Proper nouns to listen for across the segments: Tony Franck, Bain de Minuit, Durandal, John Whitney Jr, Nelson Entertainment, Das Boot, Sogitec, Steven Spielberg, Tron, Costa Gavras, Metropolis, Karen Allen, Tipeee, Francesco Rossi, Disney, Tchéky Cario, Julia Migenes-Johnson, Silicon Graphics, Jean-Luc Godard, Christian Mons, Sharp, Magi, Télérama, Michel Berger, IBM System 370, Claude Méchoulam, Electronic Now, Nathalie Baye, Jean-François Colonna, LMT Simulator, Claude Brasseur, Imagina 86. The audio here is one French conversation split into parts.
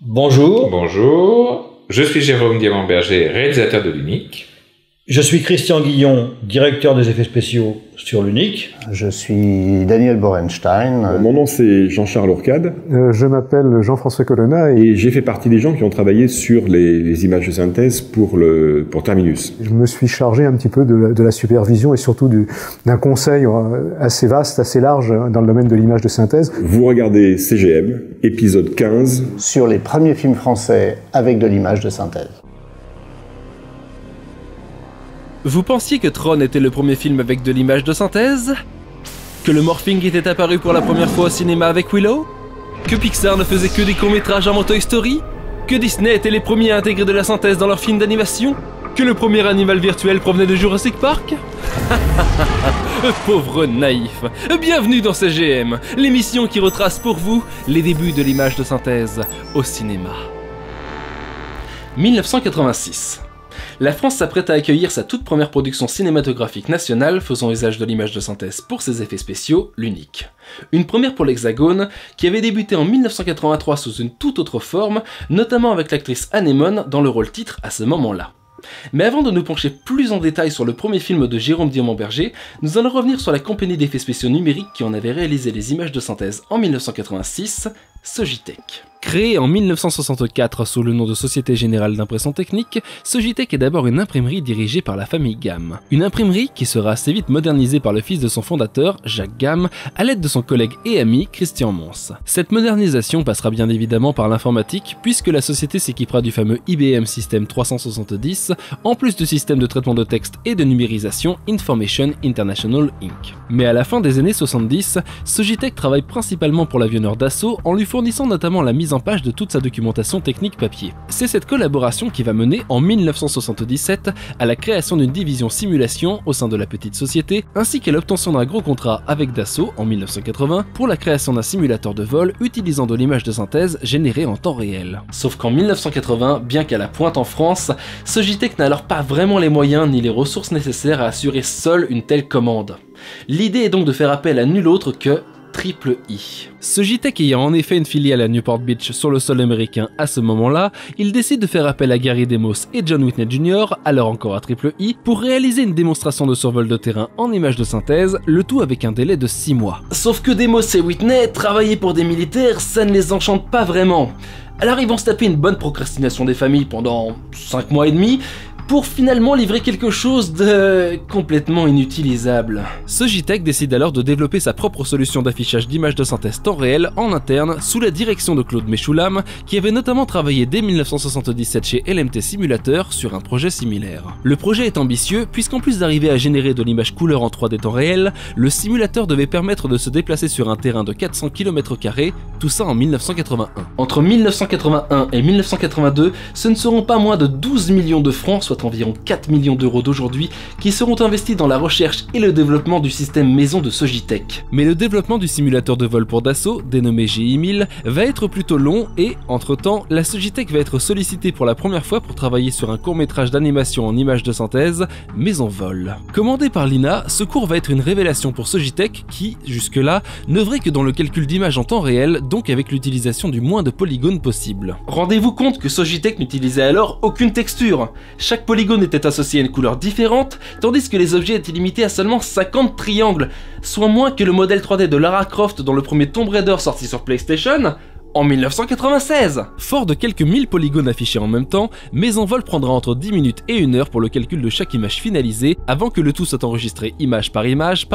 Bonjour. Bonjour, je suis Jérôme Diamant-Berger, réalisateur de l'UNIC. Je suis Christian Guillon, directeur des effets spéciaux sur l'UNIC. Je suis Daniel Borenstein. Mon nom c'est Jean-Charles Orcade. Je m'appelle Jean-François Colonna et j'ai fait partie des gens qui ont travaillé sur les images de synthèse pour Terminus. Je me suis chargé un petit peu de la supervision et surtout d'un conseil assez vaste, assez large dans le domaine de l'image de synthèse. Vous regardez CGM, épisode 15. Sur les premiers films français avec de l'image de synthèse. Vous pensiez que Tron était le premier film avec de l'image de synthèse? Que le morphing était apparu pour la première fois au cinéma avec Willow? Que Pixar ne faisait que des courts-métrages avant Toy Story? Que Disney était les premiers à intégrer de la synthèse dans leurs films d'animation? Que le premier animal virtuel provenait de Jurassic Park? Pauvre naïf! Bienvenue dans CGM, l'émission qui retrace pour vous les débuts de l'image de synthèse au cinéma. 1986. La France s'apprête à accueillir sa toute première production cinématographique nationale faisant usage de l'image de synthèse pour ses effets spéciaux, l'UNIC. Une première pour l'Hexagone, qui avait débuté en 1983 sous une toute autre forme, notamment avec l'actrice Anémone dans le rôle titre à ce moment-là. Mais avant de nous pencher plus en détail sur le premier film de Jérôme Diamant-Berger, nous allons revenir sur la compagnie d'effets spéciaux numériques qui en avait réalisé les images de synthèse en 1986, Sogitec. Créée en 1964 sous le nom de Société Générale d'Impression Technique, Sogitec est d'abord une imprimerie dirigée par la famille Gamme. Une imprimerie qui sera assez vite modernisée par le fils de son fondateur, Jacques Gamme, à l'aide de son collègue et ami Christian Mons. Cette modernisation passera bien évidemment par l'informatique, puisque la société s'équipera du fameux IBM System 370, en plus du système de traitement de texte et de numérisation Information International Inc. Mais à la fin des années 70, Sogitec travaille principalement pour l'avionneur Dassault en lui fournissant notamment la mise en page de toute sa documentation technique papier. C'est cette collaboration qui va mener en 1977 à la création d'une division simulation au sein de la petite société, ainsi qu'à l'obtention d'un gros contrat avec Dassault en 1980 pour la création d'un simulateur de vol utilisant de l'image de synthèse générée en temps réel. Sauf qu'en 1980, bien qu'à la pointe en France, Sogitec n'a alors pas vraiment les moyens ni les ressources nécessaires à assurer seule une telle commande. L'idée est donc de faire appel à nul autre que Triple I. Sogitec ayant en effet une filiale à Newport Beach sur le sol américain à ce moment-là, il décide de faire appel à Gary Demos et John Whitney Jr, alors encore à Triple I, pour réaliser une démonstration de survol de terrain en images de synthèse, le tout avec un délai de 6 mois. Sauf que Demos et Whitney, travailler pour des militaires, ça ne les enchante pas vraiment. Alors ils vont se taper une bonne procrastination des familles pendant 5 mois et demi, pour finalement livrer quelque chose de complètement inutilisable. Sogitec décide alors de développer sa propre solution d'affichage d'images de synthèse temps réel en interne sous la direction de Claude Méchoulam, qui avait notamment travaillé dès 1977 chez LMT Simulator sur un projet similaire. Le projet est ambitieux puisqu'en plus d'arriver à générer de l'image couleur en 3D temps réel, le simulateur devait permettre de se déplacer sur un terrain de 400 km², tout ça en 1981. Entre 1981 et 1982, ce ne seront pas moins de 12 millions de francs, soit environ 4 millions d'euros d'aujourd'hui, qui seront investis dans la recherche et le développement du système maison de Sogitec. Mais le développement du simulateur de vol pour Dassault, dénommé GI-1000, va être plutôt long et, entre-temps, la Sogitec va être sollicitée pour la première fois pour travailler sur un court-métrage d'animation en images de synthèse, Maison Vole. Commandé par Lina, ce cours va être une révélation pour Sogitec qui, jusque-là, n'œuvrait que dans le calcul d'images en temps réel, donc avec l'utilisation du moins de polygones possible. Rendez-vous compte que Sogitec n'utilisait alors aucune texture. Chaque polygone était associé à une couleur différente, tandis que les objets étaient limités à seulement 50 triangles, soit moins que le modèle 3D de Lara Croft dans le premier Tomb Raider sorti sur PlayStation, en 1996. Fort de quelques 1000 polygones affichés en même temps, Maison Vole prendra entre 10 minutes et 1 heure pour le calcul de chaque image finalisée, avant que le tout soit enregistré image par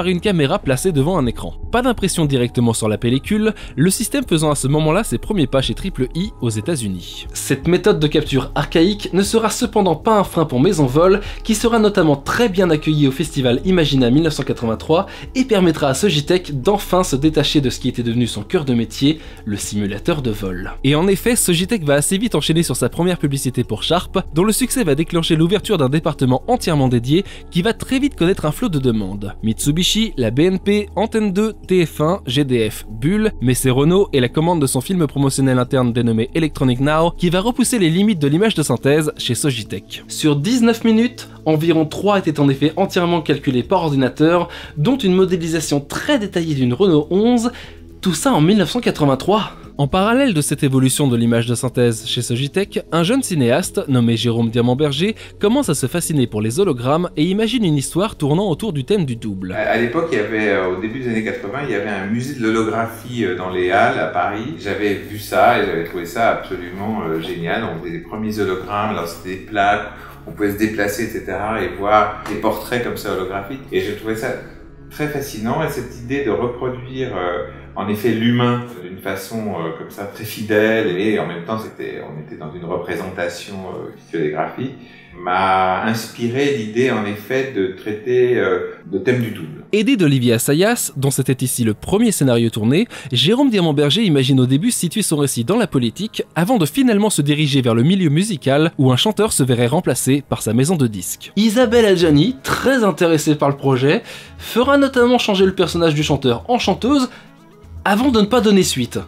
une caméra placée devant un écran. Pas d'impression directement sur la pellicule, le système faisant à ce moment-là ses premiers pas chez Triple I aux États-Unis. Cette méthode de capture archaïque ne sera cependant pas un frein pour Maison Vole, qui sera notamment très bien accueillie au festival Imagina 1983 et permettra à Sogitec d'enfin se détacher de ce qui était devenu son cœur de métier, le simulateur de vol. Et en effet, Sogitec va assez vite enchaîner sur sa première publicité pour Sharp, dont le succès va déclencher l'ouverture d'un département entièrement dédié qui va très vite connaître un flot de demandes. Mitsubishi, la BNP, Antenne 2, TF1, GDF, Bull, mais c'est Renault et la commande de son film promotionnel interne dénommé Electronic Now qui va repousser les limites de l'image de synthèse chez Sogitec. Sur 19 minutes, environ 3 étaient en effet entièrement calculés par ordinateur, dont une modélisation très détaillée d'une Renault 11, tout ça en 1983. En parallèle de cette évolution de l'image de synthèse chez Sogitec, un jeune cinéaste nommé Jérôme Diamant-Berger commence à se fasciner pour les hologrammes et imagine une histoire tournant autour du thème du double. À l'époque, il y avait, au début des années 80, il y avait un musée de l'holographie dans les Halles à Paris. J'avais vu ça et j'avais trouvé ça absolument génial. On faisait les premiers hologrammes, alors c'était des plaques, on pouvait se déplacer, etc. et voir des portraits comme ça holographiques. Et je trouvais ça très fascinant, et cette idée de reproduire en effet l'humain d'une façon comme ça très fidèle, et en même temps on était dans une représentation visuelle et graphique, m'a inspiré l'idée en effet de traiter le thème du double. Aidé d'Olivier Assayas, dont c'était ici le premier scénario tourné, Jérôme Diamant-Berger imagine au début situer son récit dans la politique, avant de finalement se diriger vers le milieu musical, où un chanteur se verrait remplacé par sa maison de disques. Isabelle Adjani, très intéressée par le projet, fera notamment changer le personnage du chanteur en chanteuse, avant de ne pas donner suite.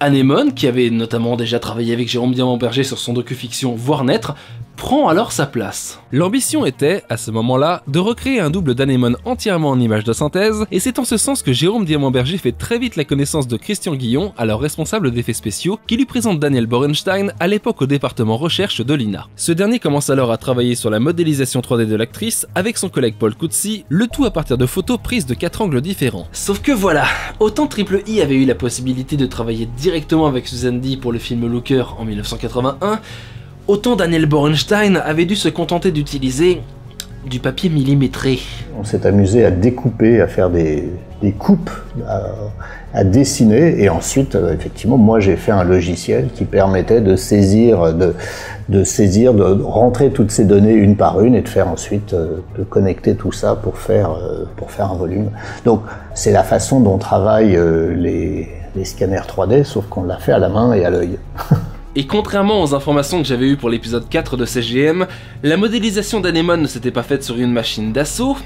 Anémone, qui avait notamment déjà travaillé avec Jérôme Diamant-Berger sur son docu-fiction Voir naître, prend alors sa place. L'ambition était, à ce moment-là, de recréer un double d'Anémone entièrement en images de synthèse, et c'est en ce sens que Jérôme Diamant-Berger fait très vite la connaissance de Christian Guillon, alors responsable d'effets spéciaux, qui lui présente Daniel Borenstein, à l'époque au département recherche de l'INA. Ce dernier commence alors à travailler sur la modélisation 3D de l'actrice avec son collègue Paul Coutsi, le tout à partir de photos prises de 4 angles différents. Sauf que voilà, autant Triple I avait eu la possibilité de travailler directement avec Susan Dee pour le film Looker en 1981, autant Daniel Borenstein avait dû se contenter d'utiliser du papier millimétré. On s'est amusé à découper, à faire des coupes, à dessiner, et ensuite, effectivement, moi j'ai fait un logiciel qui permettait de saisir, de rentrer toutes ces données une par une et de faire ensuite, de connecter tout ça pour faire un volume. Donc c'est la façon dont travaillent les scanners 3D, sauf qu'on l'a fait à la main et à l'œil. Et contrairement aux informations que j'avais eues pour l'épisode 4 de CGM, la modélisation d'Anémone ne s'était pas faite sur une machine Dassault,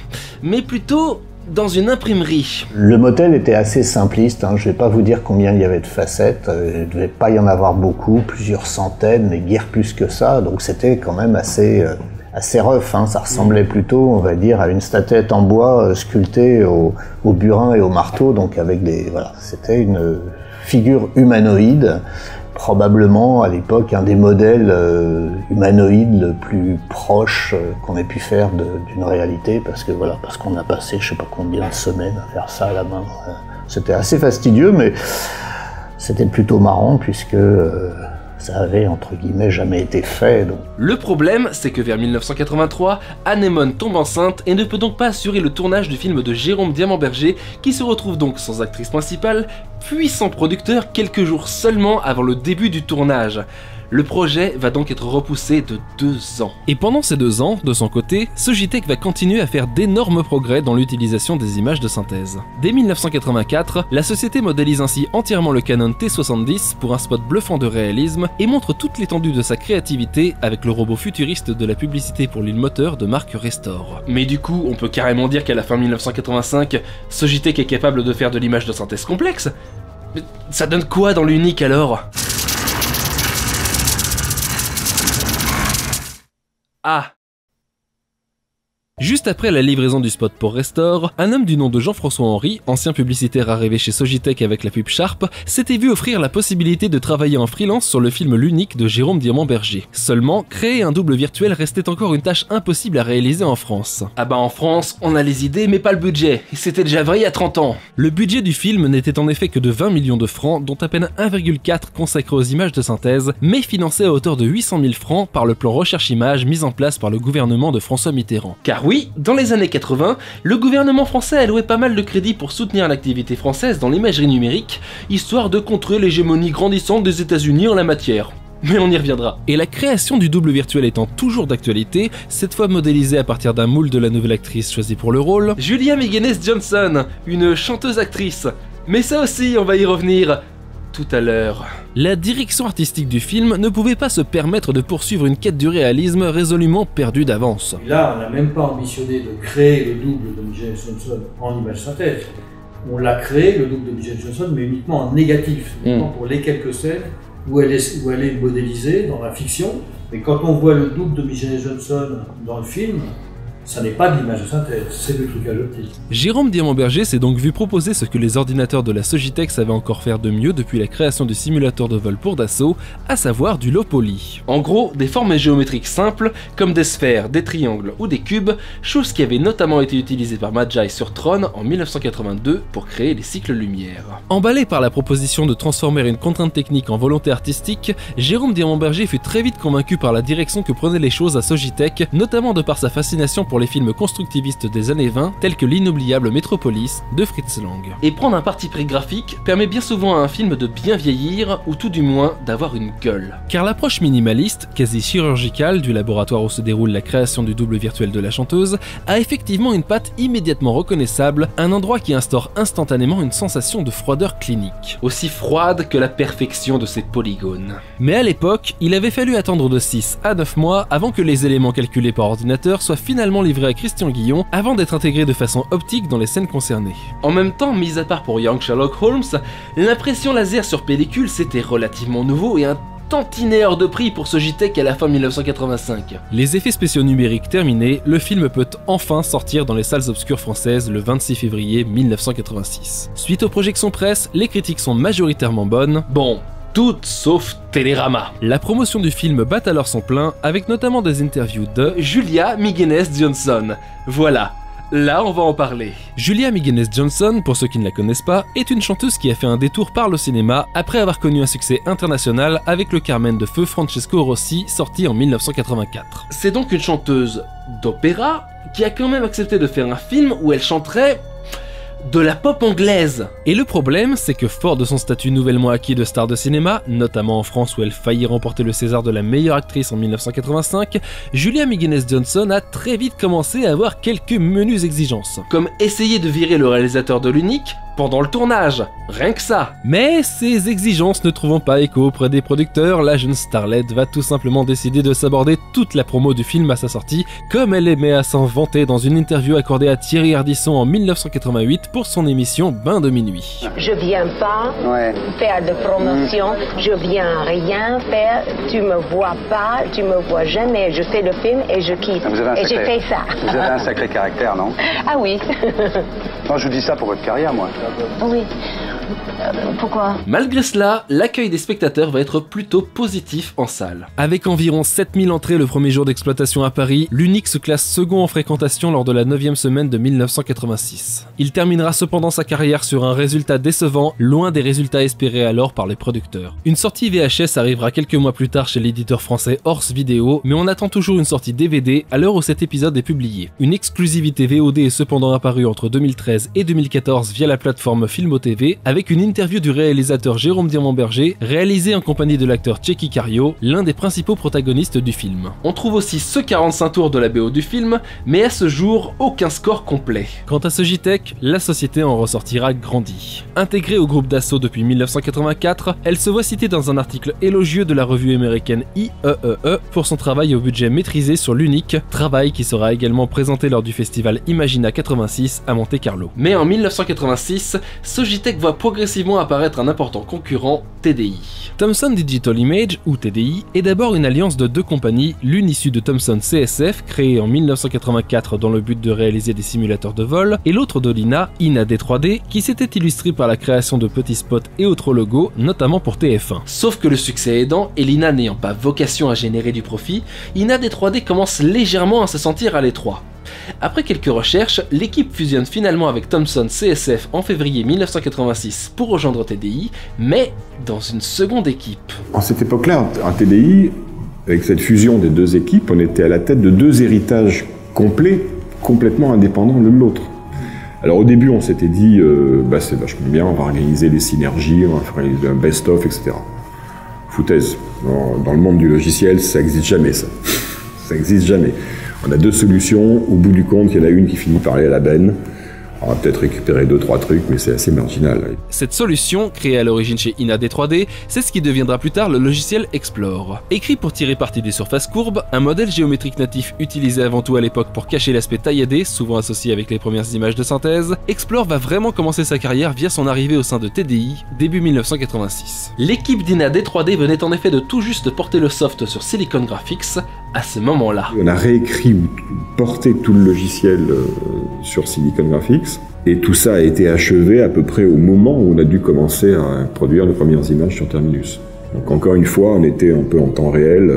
mais plutôt dans une imprimerie. Le modèle était assez simpliste, hein. Je ne vais pas vous dire combien il y avait de facettes, il ne devait pas y en avoir beaucoup, plusieurs centaines, mais guère plus que ça, donc c'était quand même assez rough, hein. Ça ressemblait plutôt, on va dire, à une statuette en bois sculptée au burin et au marteau, donc avec des... voilà, c'était une figure humanoïde, probablement à l'époque un des modèles humanoïdes le plus proche qu'on ait pu faire d'une réalité, parce que voilà, parce qu'on a passé je sais pas combien de semaines à faire ça à la main. C'était assez fastidieux, mais c'était plutôt marrant puisque ça avait entre guillemets jamais été fait. Donc. Le problème, c'est que vers 1983, Anémone tombe enceinte et ne peut donc pas assurer le tournage du film de Jérôme Diamant-Berger, qui se retrouve donc sans actrice principale, puis sans producteur quelques jours seulement avant le début du tournage. Le projet va donc être repoussé de 2 ans. Et pendant ces 2 ans, de son côté, Sogitec va continuer à faire d'énormes progrès dans l'utilisation des images de synthèse. Dès 1984, la société modélise ainsi entièrement le Canon T70 pour un spot bluffant de réalisme et montre toute l'étendue de sa créativité avec le robot futuriste de la publicité pour l'huile moteur de marque Restore. Mais du coup, on peut carrément dire qu'à la fin 1985, Sogitec est capable de faire de l'image de synthèse complexe. Mais ça donne quoi dans l'unique alors ? Ah. Juste après la livraison du spot pour Restore, un homme du nom de Jean-François Henry, ancien publicitaire arrivé chez Sogitec avec la pub Sharp, s'était vu offrir la possibilité de travailler en freelance sur le film L'Unique de Jérôme Diamant-Berger. Seulement, créer un double virtuel restait encore une tâche impossible à réaliser en France. Ah bah en France, on a les idées mais pas le budget, et c'était déjà vrai il y a 30 ans. Le budget du film n'était en effet que de 20 millions de francs, dont à peine 1,4 consacré aux images de synthèse, mais financé à hauteur de 800 000 francs par le plan recherche-image mis en place par le gouvernement de François Mitterrand. Car oui, dans les années 80, le gouvernement français allouait pas mal de crédits pour soutenir l'activité française dans l'imagerie numérique, histoire de contrer l'hégémonie grandissante des États-Unis en la matière. Mais on y reviendra. Et la création du double virtuel étant toujours d'actualité, cette fois modélisée à partir d'un moule de la nouvelle actrice choisie pour le rôle, Julia Migenes-Johnson, une chanteuse-actrice. Mais ça aussi, on va y revenir tout à l'heure. La direction artistique du film ne pouvait pas se permettre de poursuivre une quête du réalisme résolument perdue d'avance. Là, on n'a même pas ambitionné de créer le double de Migenes Johnson en image synthèse. On l'a créé, le double de Migenes Johnson, mais uniquement en négatif, uniquement pour les quelques scènes où elle est modélisée dans la fiction. Et quand on voit le double de Migenes Johnson dans le film, Ça n'est pas de l'image de synthèse, c'est du trucage optique. Jérôme Diamant-Berger s'est donc vu proposer ce que les ordinateurs de la Sogitec savaient encore faire de mieux depuis la création du simulateur de vol pour Dassault, à savoir du low poly. En gros, des formes géométriques simples, comme des sphères, des triangles ou des cubes, chose qui avait notamment été utilisée par Magi sur Tron en 1982 pour créer les cycles lumière. Emballé par la proposition de transformer une contrainte technique en volonté artistique, Jérôme Diamant-Berger fut très vite convaincu par la direction que prenaient les choses à Sogitec, notamment de par sa fascination pour les films constructivistes des années 20 tels que l'inoubliable Metropolis de Fritz Lang. Et prendre un parti pris graphique permet bien souvent à un film de bien vieillir, ou tout du moins d'avoir une gueule. Car l'approche minimaliste, quasi chirurgicale, du laboratoire où se déroule la création du double virtuel de la chanteuse, a effectivement une patte immédiatement reconnaissable, un endroit qui instaure instantanément une sensation de froideur clinique. Aussi froide que la perfection de ses polygones. Mais à l'époque, il avait fallu attendre de 6 à 9 mois avant que les éléments calculés par ordinateur soient finalement livré à Christian Guillon avant d'être intégré de façon optique dans les scènes concernées. En même temps, mis à part pour Young Sherlock Holmes, l'impression laser sur pellicule c'était relativement nouveau et un tantinet hors de prix pour Sogitec à la fin 1985. Les effets spéciaux numériques terminés, le film peut enfin sortir dans les salles obscures françaises le 26 février 1986. Suite aux projections presse, les critiques sont majoritairement bonnes. Bon, toutes sauf Télérama. La promotion du film bat alors son plein, avec notamment des interviews de Julia Migenes-Johnson. Voilà. Là, on va en parler. Julia Migenes-Johnson, pour ceux qui ne la connaissent pas, est une chanteuse qui a fait un détour par le cinéma après avoir connu un succès international avec le Carmen de feu Francesco Rossi, sorti en 1984. C'est donc une chanteuse d'opéra qui a quand même accepté de faire un film où elle chanterait de la pop anglaise. Et le problème, c'est que fort de son statut nouvellement acquis de star de cinéma, notamment en France où elle faillit remporter le César de la meilleure actrice en 1985, Julia Migenes-Johnson a très vite commencé à avoir quelques menues exigences. Comme essayer de virer le réalisateur de l'unique pendant le tournage, rien que ça. Mais ces exigences ne trouvant pas écho auprès des producteurs, la jeune starlette va tout simplement décider de s'aborder toute la promo du film à sa sortie, comme elle aimait à s'en vanter dans une interview accordée à Thierry Ardisson en 1988 pour son émission Bain de minuit. Je viens pas faire de promotion, je viens rien faire, tu me vois pas, tu me vois jamais, je fais le film et je quitte, et j'ai fait ça. Vous avez un sacré caractère, non? Ah oui. Non, je vous dis ça pour votre carrière, moi. Oui. Pourquoi ? Malgré cela, l'accueil des spectateurs va être plutôt positif en salle. Avec environ 7000 entrées le premier jour d'exploitation à Paris, l'unique se classe second en fréquentation lors de la 9e semaine de 1986. Il terminera cependant sa carrière sur un résultat décevant, loin des résultats espérés alors par les producteurs. Une sortie VHS arrivera quelques mois plus tard chez l'éditeur français Horse Video, mais on attend toujours une sortie DVD à l'heure où cet épisode est publié. Une exclusivité VOD est cependant apparue entre 2013 et 2014 via la plateforme Filmotv, avec une interview du réalisateur Jérôme Diamant-Berger, réalisée en compagnie de l'acteur Tchéky Cario, l'un des principaux protagonistes du film. On trouve aussi ce 45 tours de la BO du film, mais à ce jour, aucun score complet. Quant à Sogitec, la société en ressortira grandie. Intégrée au groupe Dassault depuis 1984, elle se voit citée dans un article élogieux de la revue américaine IEEE pour son travail au budget maîtrisé sur l'unique, travail qui sera également présenté lors du festival Imagina 86 à Monte-Carlo. Mais en 1986, Sogitec voit progressivement apparaître un important concurrent, TDI. Thomson Digital Image, ou TDI, est d'abord une alliance de deux compagnies, l'une issue de Thomson CSF, créée en 1984 dans le but de réaliser des simulateurs de vol, et l'autre de Lina, INA d3D, qui s'était illustrée par la création de petits spots et autres logos, notamment pour TF1. Sauf que le succès aidant, et Lina n'ayant pas vocation à générer du profit, INA d3D commence légèrement à se sentir à l'étroit. Après quelques recherches, l'équipe fusionne finalement avec Thomson CSF en février 1986 pour rejoindre TDI, mais dans une seconde équipe. En cette époque-là, à TDI, avec cette fusion des deux équipes, on était à la tête de deux héritages complets, complètement indépendants l'un de l'autre. Alors au début, on s'était dit, c'est vachement bien, on va organiser des synergies, on va faire un best-of, etc. Foutaise. Dans le monde du logiciel, ça n'existe jamais, ça. Ça n'existe jamais. On a deux solutions, au bout du compte, il y en a une qui finit par aller à la benne. On va peut-être récupérer 2-3 trucs, mais c'est assez marginal. Cette solution, créée à l'origine chez INA d3D, c'est ce qui deviendra plus tard le logiciel Explore. Écrit pour tirer parti des surfaces courbes, un modèle géométrique natif utilisé avant tout à l'époque pour cacher l'aspect tailladé, souvent associé avec les premières images de synthèse, Explore va vraiment commencer sa carrière via son arrivée au sein de TDI, début 1986. L'équipe d'INA d3D venait en effet de tout juste porter le soft sur Silicon Graphics, à ces moments-là. On a réécrit ou porté tout le logiciel sur Silicon Graphics, et tout ça a été achevé à peu près au moment où on a dû commencer à produire les premières images sur Terminus. Donc encore une fois, on était un peu en temps réel,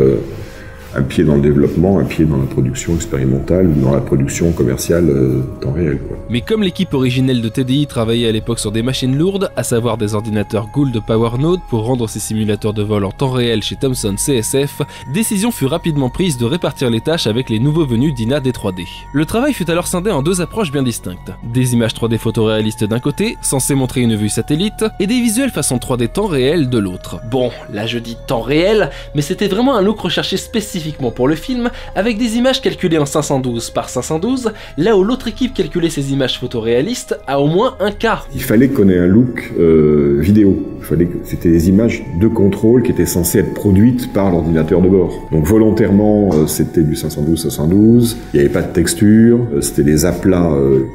un pied dans le développement, un pied dans la production expérimentale, dans la production commerciale temps réel, quoi. Mais comme l'équipe originelle de TDI travaillait à l'époque sur des machines lourdes, à savoir des ordinateurs Gould PowerNode pour rendre ses simulateurs de vol en temps réel chez Thomson CSF, décision fut rapidement prise de répartir les tâches avec les nouveaux venus d'INA d3D. Le travail fut alors scindé en deux approches bien distinctes. Des images 3D photoréalistes d'un côté, censées montrer une vue satellite, et des visuels façon 3D temps réel de l'autre. Bon, là je dis temps réel, mais c'était vraiment un look recherché spécifique pour le film, avec des images calculées en 512 par 512, là où l'autre équipe calculait ses images photoréalistes à au moins un quart. Il fallait qu'on ait un look vidéo. C'était des images de contrôle qui étaient censées être produites par l'ordinateur de bord. Donc volontairement, c'était du 512-512, il n'y avait pas de texture, c'était des aplats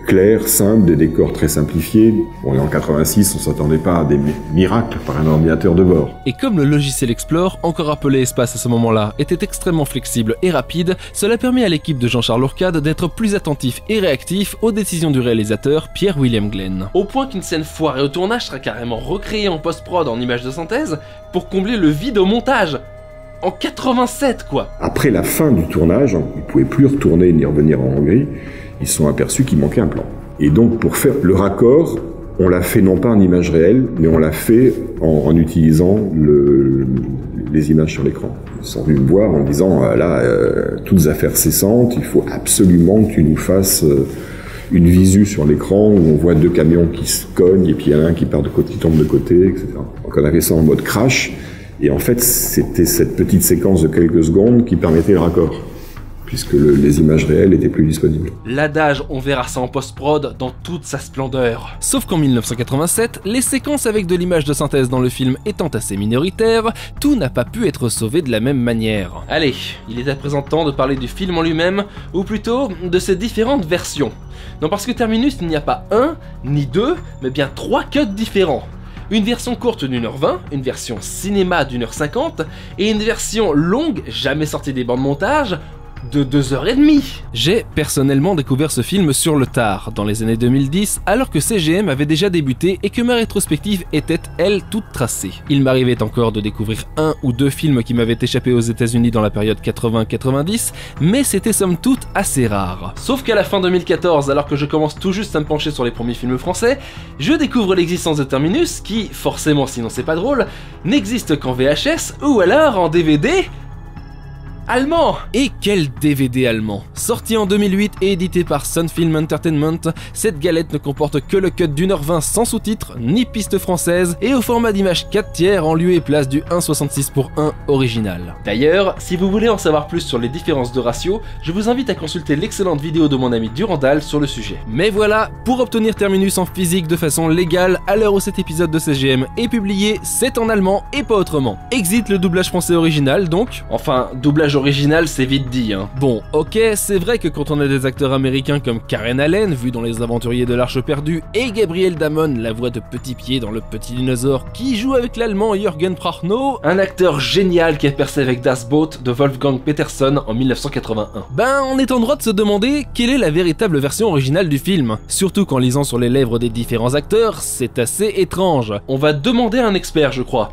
clairs, simples, des décors très simplifiés. On est en 86, on ne s'attendait pas à des miracles par un ordinateur de bord. Et comme le logiciel Explore, encore appelé Espace à ce moment-là, était extrêmement flexible et rapide, cela permet à l'équipe de Jean-Charles Orcade d'être plus attentif et réactif aux décisions du réalisateur Pierre-William Glenn. Au point qu'une scène foirée au tournage sera carrément recréée en post-prod en images de synthèse pour combler le vide au montage. En 87 quoi. Après la fin du tournage, ils ne pouvaient plus retourner ni revenir en Hongrie, ils se sont aperçus qu'il manquait un plan. Et donc pour faire le raccord, on l'a fait non pas en image réelle, mais on l'a fait en utilisant les images sur l'écran. Ils sont venus me voir en me disant là, toutes affaires cessantes, il faut absolument que tu nous fasses une visu sur l'écran où on voit deux camions qui se cognent et puis il y en a un qui part de côté, qui tombe de côté, etc. Donc on avait ça en mode crash et en fait c'était cette petite séquence de quelques secondes qui permettait le raccord, puisque les images réelles n'étaient plus disponibles. L'adage « on verra ça en post-prod » dans toute sa splendeur. Sauf qu'en 1987, les séquences avec de l'image de synthèse dans le film étant assez minoritaires, tout n'a pas pu être sauvé de la même manière. Allez, il est à présent temps de parler du film en lui-même, ou plutôt de ses différentes versions. Non, parce que Terminus, il n'y a pas un, ni deux, mais bien trois cuts différents. Une version courte d'1h20, une version cinéma d'1h50, et une version longue, jamais sortie des bandes montage, de 2h30. J'ai personnellement découvert ce film sur le tard, dans les années 2010, alors que CGM avait déjà débuté et que ma rétrospective était, elle, toute tracée. Il m'arrivait encore de découvrir un ou deux films qui m'avaient échappé aux États-Unis dans la période 80-90, mais c'était somme toute assez rare. Sauf qu'à la fin 2014, alors que je commence tout juste à me pencher sur les premiers films français, je découvre l'existence de Terminus qui, forcément sinon c'est pas drôle, n'existe qu'en VHS ou alors en DVD allemand. Et quel DVD allemand! Sorti en 2008 et édité par Sun Film Entertainment, cette galette ne comporte que le cut d'1h20 sans sous-titres, ni piste française, et au format d'image 4/3 en lieu et place du 1.66:1 original. D'ailleurs, si vous voulez en savoir plus sur les différences de ratio, je vous invite à consulter l'excellente vidéo de mon ami Durandal sur le sujet. Mais voilà, pour obtenir Terminus en physique de façon légale, à l'heure où cet épisode de CGM est publié, c'est en allemand et pas autrement. Exit le doublage français original donc, enfin doublage original c'est vite dit hein. Bon ok, c'est vrai que quand on a des acteurs américains comme Karen Allen, vue dans Les Aventuriers de l'Arche Perdue, et Gabriel Damon, la voix de Petit Pied dans Le Petit Dinosaure, qui joue avec l'allemand Jürgen Prochnow, un acteur génial qui a percé avec Das Boot de Wolfgang Peterson en 1981. Ben on est en droit de se demander quelle est la véritable version originale du film, surtout qu'en lisant sur les lèvres des différents acteurs, c'est assez étrange. On va demander à un expert je crois.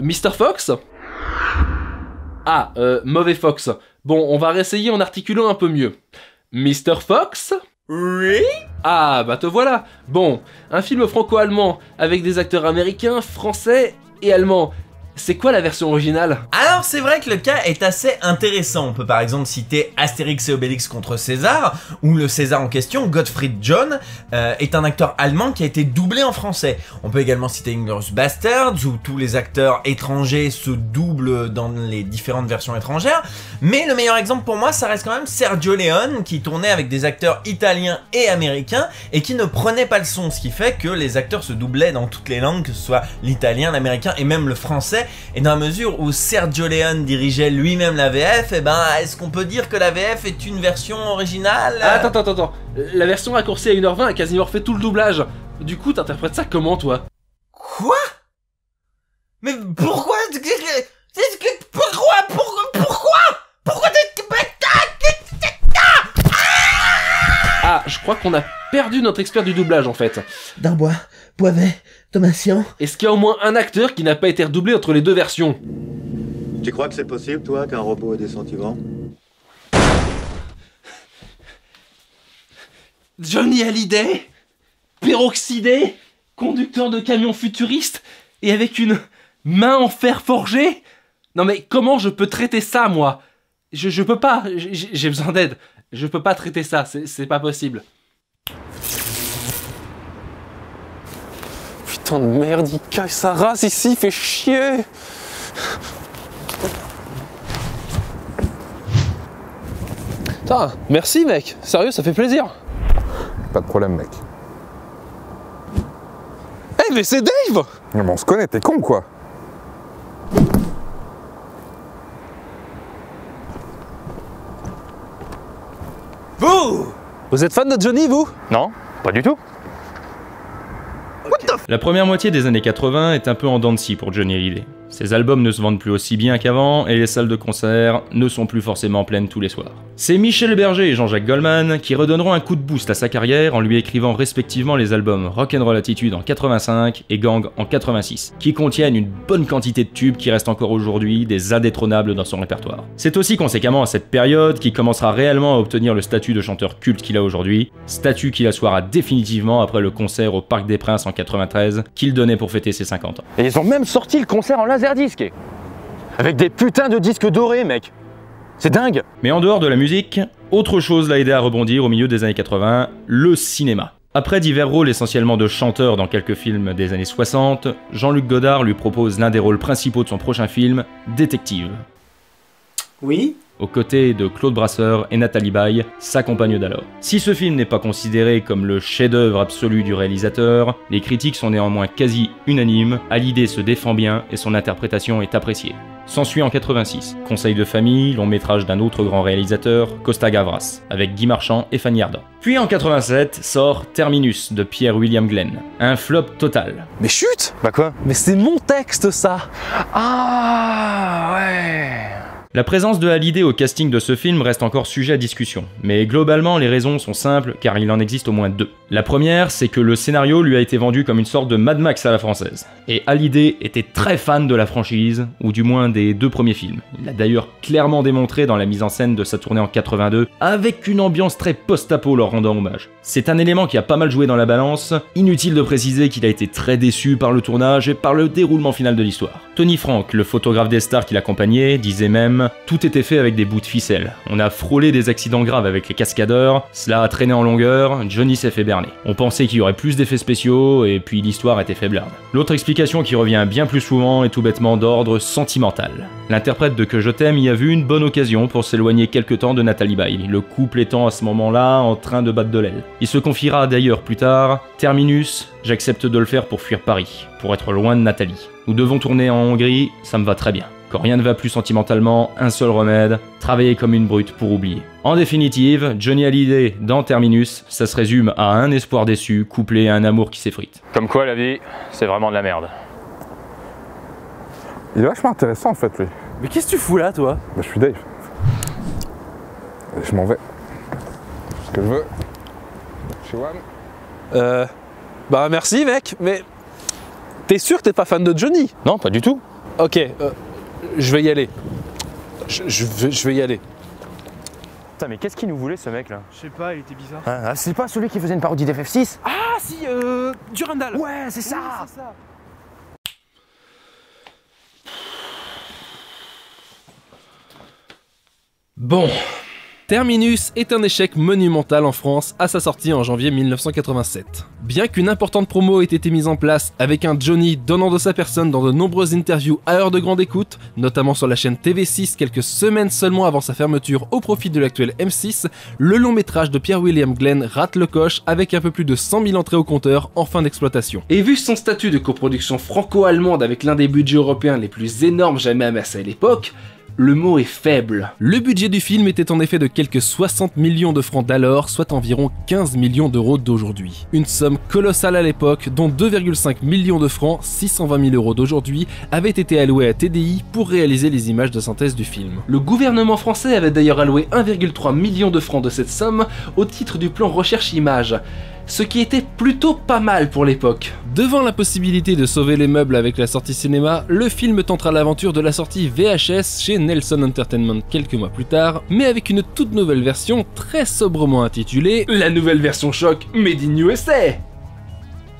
Mr Fox ? Ah, mauvais Fox. Bon, on va réessayer en articulant un peu mieux. Mr. Fox ? Oui ? Ah, bah te voilà. Bon, un film franco-allemand avec des acteurs américains, français et allemands. C'est quoi la version originale? Alors c'est vrai que le cas est assez intéressant, on peut par exemple citer Astérix et Obélix contre César, où le César en question, Gottfried John, est un acteur allemand qui a été doublé en français. On peut également citer Inglourious Basterds, où tous les acteurs étrangers se doublent dans les différentes versions étrangères, mais le meilleur exemple pour moi ça reste quand même Sergio Leone, qui tournait avec des acteurs italiens et américains, et qui ne prenait pas le son, ce qui fait que les acteurs se doublaient dans toutes les langues, que ce soit l'italien, l'américain et même le français. Et dans la mesure où Sergio Leone dirigeait lui-même la VF, et ben est-ce qu'on peut dire que la VF est une version originale? Attends, la version raccourcie à 1h20 a quasiment refait tout le doublage. Du coup, t'interprètes ça comment toi? Quoi? Mais pourquoi? Pourquoi? crois qu'on a perdu notre expert du doublage en fait. Darbois, Poivet, Thomasian. Est-ce qu'il y a au moins un acteur qui n'a pas été redoublé entre les deux versions? Tu crois que c'est possible, toi, qu'un robot ait des sentiments? Johnny Hallyday, peroxydé, conducteur de camion futuriste, et avec une main en fer forgé? Non mais comment je peux traiter ça, moi? Je peux pas, j'ai besoin d'aide. Je peux pas traiter ça, c'est pas possible. Putain de merde, il cache sa race ici, il fait chier. Putain, merci mec, sérieux, ça fait plaisir. Pas de problème mec. Eh hey, mais c'est Dave! Mais on se connaît, t'es con quoi. Vous êtes fan de Johnny, vous? Non, pas du tout. La première moitié des années 80 est un peu en dents de scie pour Johnny Hallyday. Ses albums ne se vendent plus aussi bien qu'avant, et les salles de concert ne sont plus forcément pleines tous les soirs. C'est Michel Berger et Jean-Jacques Goldman qui redonneront un coup de boost à sa carrière en lui écrivant respectivement les albums Rock'n'Roll Attitude en 85 et Gang en 86, qui contiennent une bonne quantité de tubes qui restent encore aujourd'hui des indétrônables dans son répertoire. C'est aussi conséquemment à cette période qu'il commencera réellement à obtenir le statut de chanteur culte qu'il a aujourd'hui, statut qu'il assoira définitivement après le concert au Parc des Princes en 93 qu'il donnait pour fêter ses 50 ans. Et ils ont même sorti le concert en live disque avec des putains de disques dorés, mec. C'est dingue. Mais en dehors de la musique, autre chose l'a aidé à rebondir au milieu des années 80, le cinéma. Après divers rôles essentiellement de chanteur dans quelques films des années 60, Jean-Luc Godard lui propose l'un des rôles principaux de son prochain film, Détective. Oui ? Aux côtés de Claude Brasseur et Nathalie Baye, sa compagne d'alors. Si ce film n'est pas considéré comme le chef-d'œuvre absolu du réalisateur, les critiques sont néanmoins quasi unanimes, Hallyday se défend bien et son interprétation est appréciée. S'ensuit en 86, Conseil de famille, long métrage d'un autre grand réalisateur, Costa Gavras, avec Guy Marchand et Fanny Ardant. Puis en 87 sort Terminus de Pierre-William Glenn, un flop total. Mais chut! Bah quoi? Mais c'est mon texte ça! Ah ouais! La présence de Hallyday au casting de ce film reste encore sujet à discussion, mais globalement les raisons sont simples car il en existe au moins deux. La première, c'est que le scénario lui a été vendu comme une sorte de Mad Max à la française, et Hallyday était très fan de la franchise, ou du moins des deux premiers films. Il l'a d'ailleurs clairement démontré dans la mise en scène de sa tournée en 82, avec une ambiance très post-apo leur rendant hommage. C'est un élément qui a pas mal joué dans la balance, inutile de préciser qu'il a été très déçu par le tournage et par le déroulement final de l'histoire. Tony Franck, le photographe des stars qui l'accompagnait, disait même: tout était fait avec des bouts de ficelle. On a frôlé des accidents graves avec les cascadeurs, cela a traîné en longueur, Johnny s'est fait berner. On pensait qu'il y aurait plus d'effets spéciaux, et puis l'histoire était faiblarde. L'autre explication qui revient bien plus souvent est tout bêtement d'ordre sentimental. L'interprète de Que je t'aime y a vu une bonne occasion pour s'éloigner quelque temps de Nathalie Baye, le couple étant à ce moment-là en train de battre de l'aile. Il se confiera d'ailleurs plus tard: Terminus, j'accepte de le faire pour fuir Paris, pour être loin de Nathalie. Nous devons tourner en Hongrie, ça me va très bien. Quand rien ne va plus sentimentalement, un seul remède, travailler comme une brute pour oublier. En définitive, Johnny Hallyday dans Terminus, ça se résume à un espoir déçu couplé à un amour qui s'effrite. Comme quoi la vie, c'est vraiment de la merde. Il est vachement intéressant en fait lui. Mais qu'est-ce que tu fous là toi? Bah, je suis Dave. Je m'en vais. Ce que je veux. Chez Wam. Bah merci mec, mais... T'es sûr que t'es pas fan de Johnny? Non, pas du tout. Ok, je vais y aller. Je vais y aller. Putain, mais qu'est-ce qu'il nous voulait ce mec là? Je sais pas, il était bizarre. Ah, c'est pas celui qui faisait une parodie d'FF6? Ah si, Durandal. Ouais, c'est ça, oui, ça. Bon. Terminus est un échec monumental en France à sa sortie en janvier 1987. Bien qu'une importante promo ait été mise en place avec un Johnny donnant de sa personne dans de nombreuses interviews à heure de grande écoute, notamment sur la chaîne TV6 quelques semaines seulement avant sa fermeture au profit de l'actuel M6, le long métrage de Pierre-William Glenn rate le coche avec un peu plus de 100 000 entrées au compteur en fin d'exploitation. Et vu son statut de coproduction franco-allemande avec l'un des budgets européens les plus énormes jamais amassés à l'époque, le mot est faible. Le budget du film était en effet de quelques 60 millions de francs d'alors, soit environ 15 millions d'euros d'aujourd'hui. Une somme colossale à l'époque, dont 2,5 millions de francs, 620 000 euros d'aujourd'hui, avaient été alloués à TDI pour réaliser les images de synthèse du film. Le gouvernement français avait d'ailleurs alloué 1,3 million de francs de cette somme au titre du plan recherche-image, ce qui était plutôt pas mal pour l'époque. Devant la possibilité de sauver les meubles avec la sortie cinéma, le film tentera l'aventure de la sortie VHS chez Nelson Entertainment quelques mois plus tard, mais avec une toute nouvelle version très sobrement intitulée « La nouvelle version choc Made in USA ».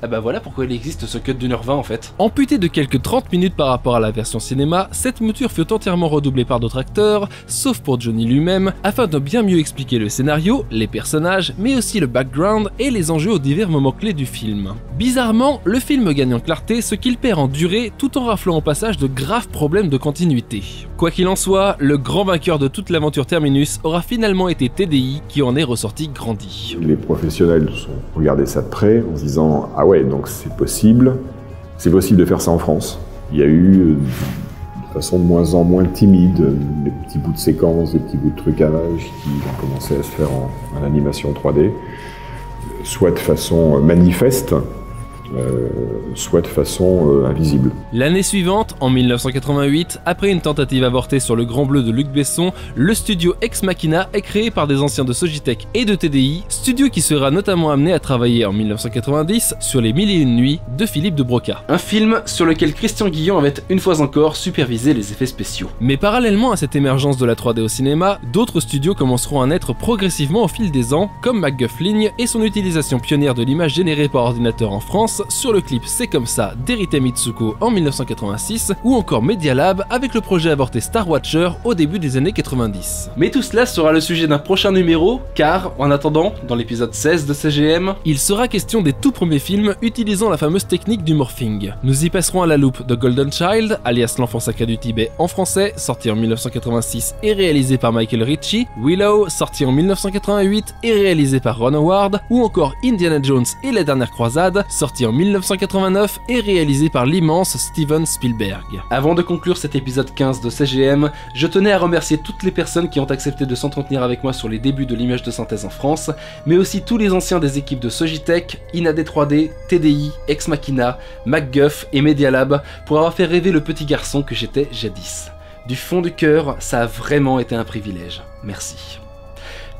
Ah bah voilà pourquoi il existe ce cut d'1h20 en fait. Amputée de quelques 30 minutes par rapport à la version cinéma, cette mouture fut entièrement redoublée par d'autres acteurs, sauf pour Johnny lui-même, afin de bien mieux expliquer le scénario, les personnages, mais aussi le background et les enjeux aux divers moments clés du film. Bizarrement, le film gagne en clarté ce qu'il perd en durée tout en raflant au passage de graves problèmes de continuité. Quoi qu'il en soit, le grand vainqueur de toute l'aventure Terminus aura finalement été TDI qui en est ressorti grandi. Les professionnels ont regardé ça de près en se disant « Ah ouais, donc c'est possible de faire ça en France ». Il y a eu de façon de moins en moins timide des petits bouts de séquences, des petits bouts de trucage qui ont commencé à se faire en animation 3D, soit de façon manifeste, soit de façon invisible. L'année suivante, en 1988, après une tentative avortée sur Le Grand Bleu de Luc Besson, le studio Ex Machina est créé par des anciens de Sogitec et de TDI, studio qui sera notamment amené à travailler en 1990 sur Les Mille et Une Nuits de Philippe de Broca. Un film sur lequel Christian Guillon avait une fois encore supervisé les effets spéciaux. Mais parallèlement à cette émergence de la 3D au cinéma, d'autres studios commenceront à naître progressivement au fil des ans, comme MacGuffligne et son utilisation pionnière de l'image générée par ordinateur en France, sur le clip C'est comme ça d'Erite Mitsuko en 1986, ou encore Media Lab avec le projet avorté Star Watcher au début des années 90. Mais tout cela sera le sujet d'un prochain numéro, car en attendant, dans l'épisode 16 de CGM, il sera question des tout premiers films utilisant la fameuse technique du morphing. Nous y passerons à la loupe de Golden Child, alias L'enfant sacré du Tibet en français, sorti en 1986 et réalisé par Michael Ritchie, Willow, sorti en 1988 et réalisé par Ron Howard, ou encore Indiana Jones et la dernière croisade, sorti en 1989 et réalisé par l'immense Steven Spielberg. Avant de conclure cet épisode 15 de CGM, je tenais à remercier toutes les personnes qui ont accepté de s'entretenir avec moi sur les débuts de l'image de synthèse en France, mais aussi tous les anciens des équipes de Sogitec, INA d3D, TDI, Ex Machina, MacGuff et Media Lab pour avoir fait rêver le petit garçon que j'étais jadis. Du fond du cœur, ça a vraiment été un privilège. Merci.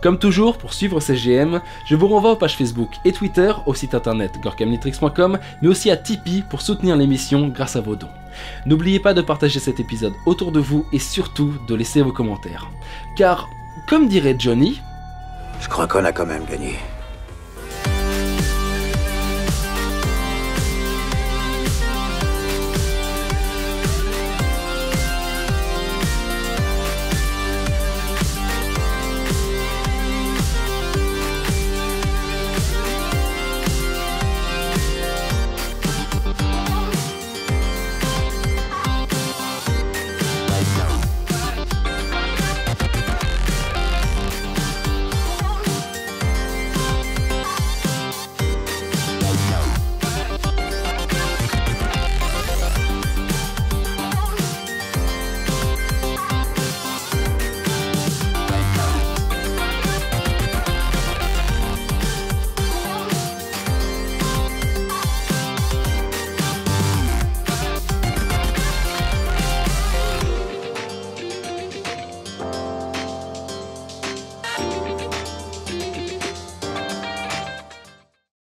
Comme toujours, pour suivre CGM, je vous renvoie aux pages Facebook et Twitter, au site internet gorkamnitrix.com, mais aussi à Tipeee pour soutenir l'émission grâce à vos dons. N'oubliez pas de partager cet épisode autour de vous et surtout de laisser vos commentaires. Car, comme dirait Johnny... Je crois qu'on a quand même gagné.